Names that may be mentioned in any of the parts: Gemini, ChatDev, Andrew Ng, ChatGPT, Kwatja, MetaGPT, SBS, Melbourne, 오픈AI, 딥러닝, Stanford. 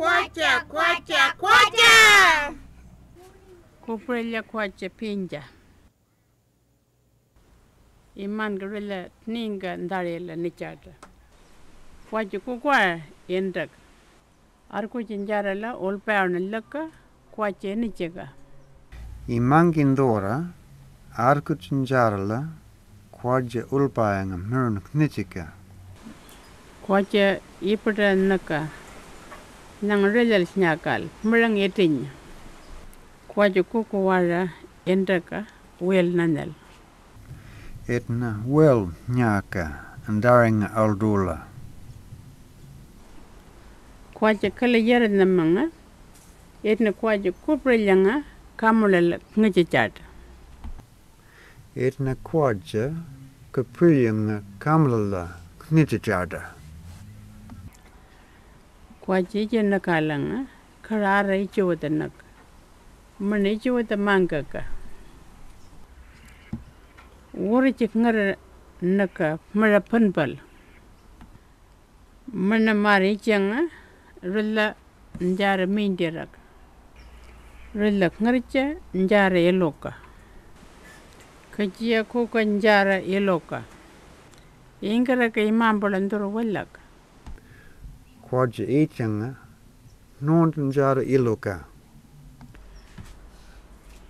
Kwatja, Kwatja, Kwatja! Kuprella Kwatja Pinja. Iman gorilla ninga ndarela nichata. Kwatja kukwar yendak. Arku jinjarala olpayanalaka Kwatja nichega. Iman gindora arku jinjarala Kwatja ulpayanga murnuk nichega. Kwatja ipra naka. Nang relal snakal, murang etin. Kwatja kukuwara endaka well nanel. Etna well nyaka and daring aldula. Kwatja kalayara namanga, etna kwatja kuprelanga, kamulal ngajichat. Etna kwatja kuprelanga, kamulala ngajichat. Kwatja nakalanga, karara ichuvatanak, manichuvatamanka. Wurichik ngara naka, marapanpal. Manamarichanga, rilla njara mindirak. Rilla ngaricha njara eloka. Kajia kuka njara eloka. Ingaraka imambalanturu wallaka. Kwatja echanga, nontanjara iloka.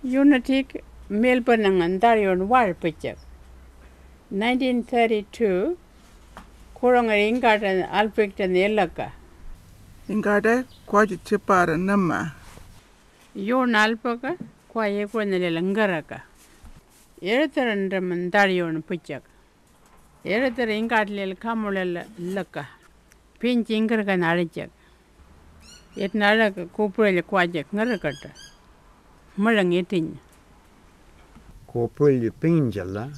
Unatik Melbourne and Darion War Picture. 1932, Kuranga Ingard and Albrecht and Elaka. Ingard, Kwatja Chipara Nama. Yon Alpaca, Kwayeko and Langaraka. Erether and Mandarion Picture. Erether Ingard Lil Kamula Laka. Pinch Ingarka Narajak. Yet Naraka Kupuril Kwajak Narakata. Murang eating. Kopulli pinjala,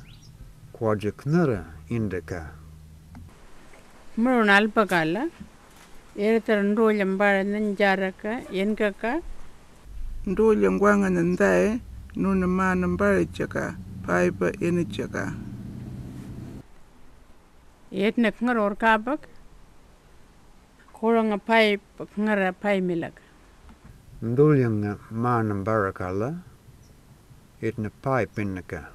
Kwatja knara indaka. Murun alpakala, Erether Ndolyambara Nanjaraka, Yenkaka, Ndolyangwanga Nandai, Nunamanambari Chaka, Piper Inichaka. Yetna Knar or Kabak, Koranga Pipe Knara Pai Milak. Ndolyanga Manambarakala. Etna pipe in the car.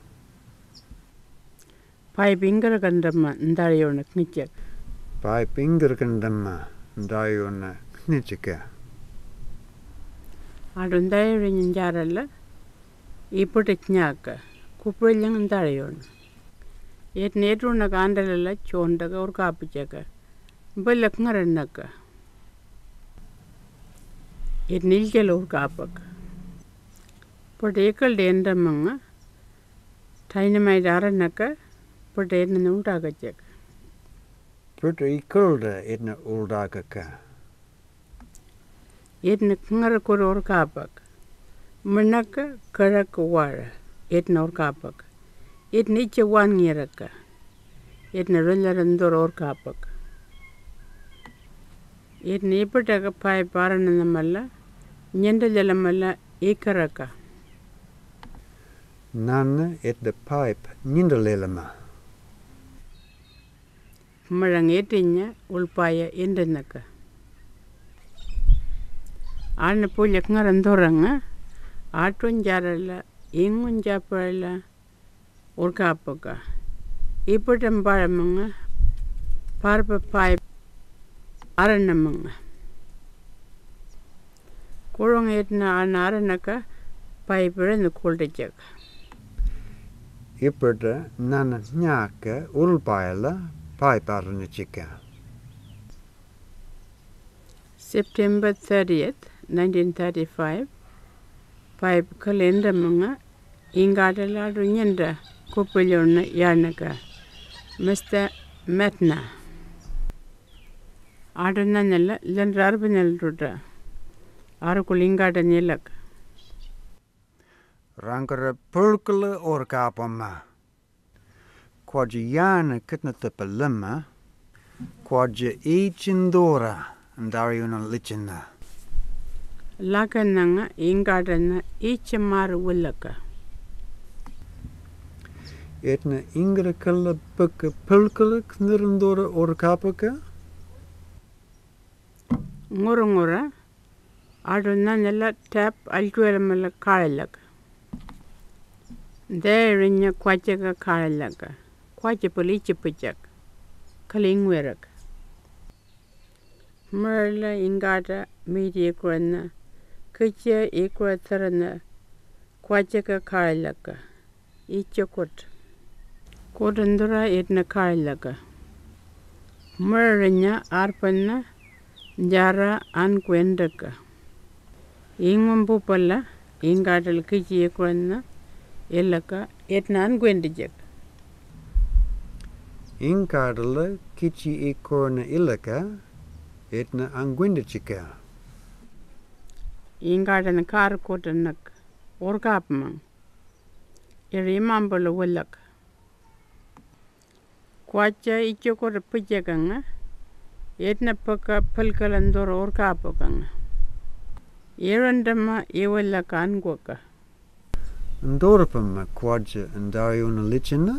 Pipe ingergandama Dariona Knitchek. Pipe ingergandama Dariona Knitcheka. Adundai in Jarala, he put a knaka, Kuprilling and Darion. Yet Nedruna Gandala chonda or carpetjacker, Bulakner and Naka. It Nilkel or carpak. Particle denda manga, dynamite aranaka, put in an uldaga check. Put a colder in an uldaga car. It in a knarakur or carpak. Manaka karakawara, it nor carpak. It niche one yeraka. It in a rillerandor or carpak. It niputaka pipe aranamala, yendalamala, ekaraka. None at the pipe nindalelama. Marangetina ulpaya indanaka. Anapulaknarandoranga, Artunjarala, Ingunjaparla, Urkapoka. Iputambaramanga, Parpa pipe aranamanga. Kurangetna an aranaka, pipe and the coldajak. Iperda nana nyaka ulpaila paiparnichika. September 30th, 1935. Pipe kalenda manga ingadala runyenda kopulona yanaka. Mr. Matna. Adananella lendrarbinel ruda. Arkulingada nilak. Rankere pulkele orkapama. Kwatja jana kitnatepelema. Kwatja echindora and dariuna lichina. Lakananga ingadana echemar willaka. Etna ingrekele pukke pulkele knirendora orkapaka. Ngorongora ಅದನ್ನ ಟ್ಯಾಪ್ ಅಲ್ಟುವರ ಮೇಲೆ ಕಾಳಲಕ್ಕ ದೇರಿನ ಕ್ವಾಚಗ ಕಾಳಲಕ್ಕ ಕ್ವಾಚ ಪಲಿ ಚಿಪ್ಪಚಕ್ ಕಲಿಂಗ್ ವೇರಕ್ ಮರಲ ಇಂಗಾಟ media ಕೊರನ ಕಚ್ಚೆ ಏಕವತರನ ಕ್ವಾಚಗ ಕಾಳಲಕ್ಕ ಈಚ ಕೊಟ್ ಕೋದಂದರ Etna ಕಾಳಲಕ್ಕ ಮರನ ಆರ್ಪನ್ನ ಜಾರ ಅನ್ ಕ್ವೆಂಡಕ್ಕ Ingwampupala, ingatal kichi equana, elaka, etnan gwendijak. Ingatala kichi equana ilaka, etna angwendichika. Ingatan kar kotanak, or kapman. Irimambala willak. Kwatja ichokota pijakanga, etna paka palkalandor or kapakanga. Erandama Ewella Kanguaka Ndorpama Kwatja and Dariona Lichina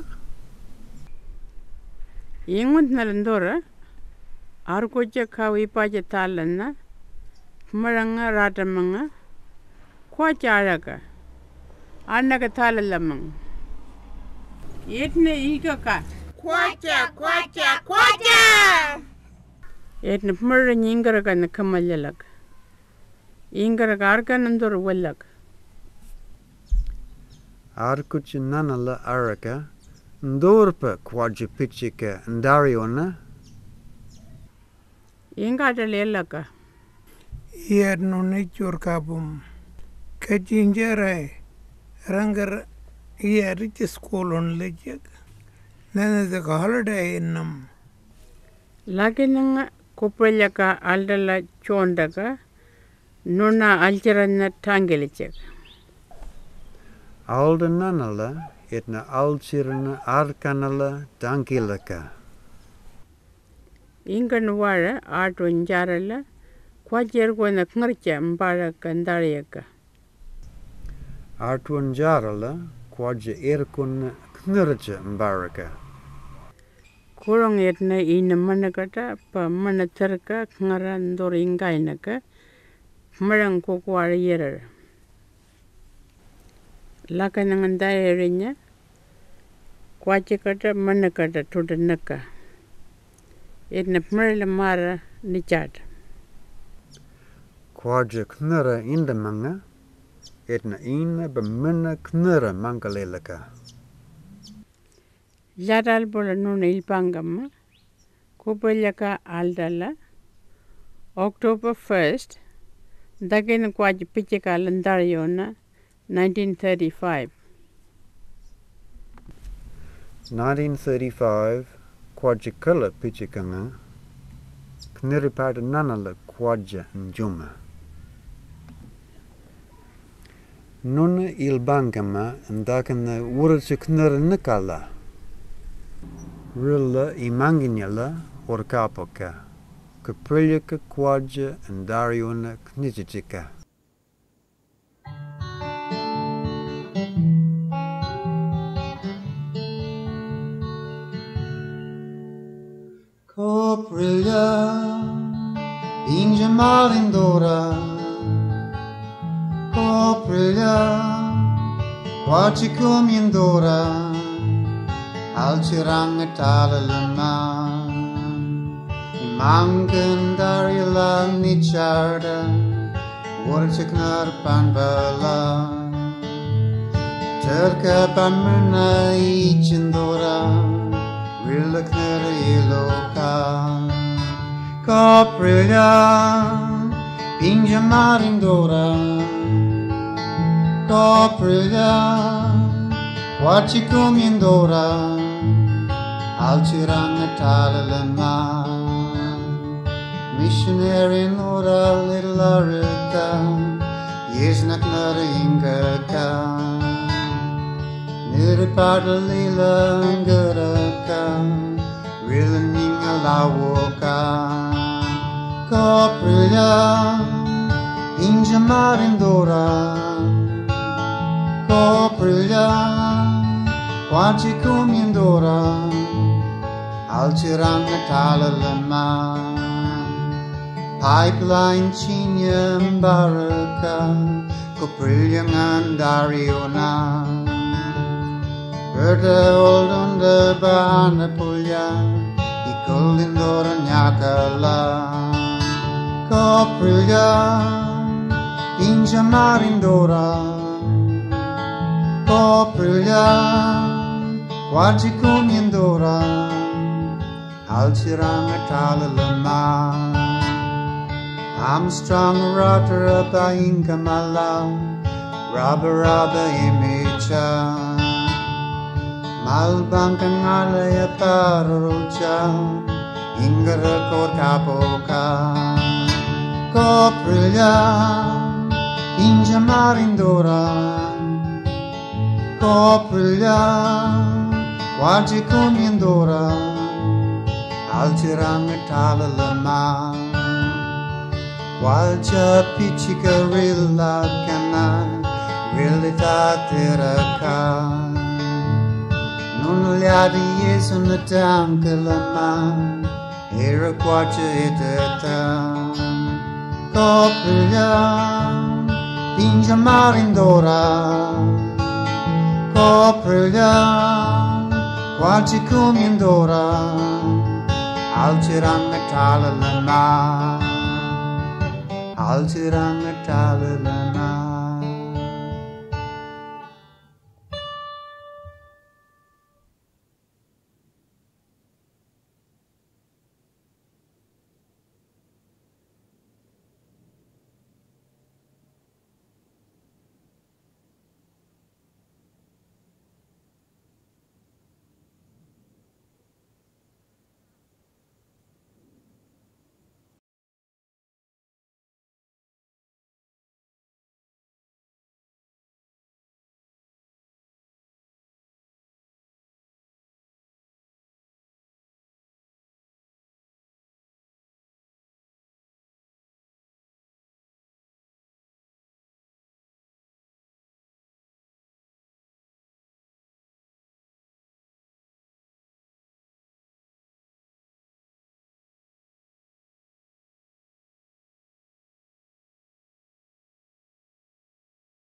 Yingut Narandora Arkoja Kawipaja Talana Maranga Ratamanga Kwatja Araka Anakatala Lamang Etna Ikaka Kwatja, Kwatja, Kwatja Etna Murran Yingaraga and Kamalak Ingargargan and the Willak Arkuch Nanala Araka Ndorpa Kwatja Pichika and Dariona Ingatalelaka Yet no nature cabum Kajinjere Ranger Yet rich school on Lejak Then the holiday in them Laginanga Kopelaka Aldala Chondaka Nona Algerana Tangelicek Aldenanala, etna Algerana Arcanala Tangilaka Inganwara, Artun Jarala, Quajerguana Knurcha Mbarakandariaka Artun Jarala, Quajer Irkun Knurcha Mbaraka Kurong etna in Manakata, Pamanatarka, Knarandoringainaka. Marang Kokwar Yerer Lakanangandairinha Quachikata Manakata to the Naka Etna Merlamara Nichat Quadja Knura in the Manga Etna Ina Bamana Knura Mangalelaka Jadal Bolanun Ilpangama Kupalaka Aldala October 1st Dagen Kwatja Pichika Landariona, 1935. 1935, Kwatja Kala Pichikanga, Kniripata Nanala Kwatja Njuma. Nuna Ilbankama, and Dakana Urcha Knur Nikala. Rilla Imanginala, or Kapoka. Kaprilika Kwatja and Dariona Knijichika. Koprilya Inja Marindora Koprilya Kwatjikum Indora Alchiranga Talalana Mangan darilang nicharda, urchiknar panbala. Terka panmana ichindora, rilaknar iloka. Koprilya, pinjamarindora. Koprilya, wachikumindora. Alchiranga talalama. Missionary Nora little Arika, yes, not Naringa Ka. Niripata Lila and Guraka, Rillaning a lawoka. Koprilya, Injamarindora. Koprilya, Wachikumindora. Alchiranga Talalama. Pipeline-txinen barreka, koprilean dariona. Berde oldun de bahane pulia, ikoldin doren jakala. Koprilean, inxamarin dora. Koprilean, guadzikunien dora. Haltziran metalelema. Armstrong rotter up a inka malau, raba raba imicha. Malbanka ngalaya parucha, ingara kor kapoka. Koprilia, inja marindora. Koprilia, wajikumindora. Altirang talalama. Kwatja pichika rilla kana, rillita teraka. Nun liadi yesu na tankalama, era kwatja itata. Koprilia, pinja marindora. Koprilia, kwatja kumindora. Alchiran metala lana. Alchirang ta